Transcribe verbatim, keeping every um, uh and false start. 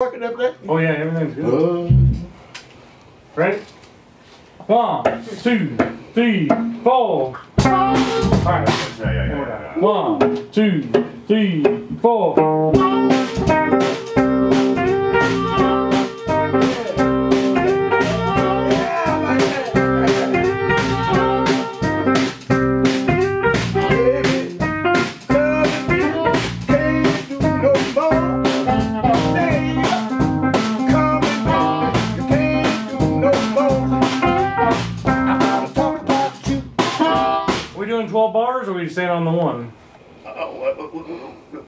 fucking up there? Oh yeah, everything's good. Uh, Ready? One, two, three, four. Alright. Yeah, yeah, yeah, yeah, yeah. One, two, three, four. twelve bars, or are we just staying on the one? Uh,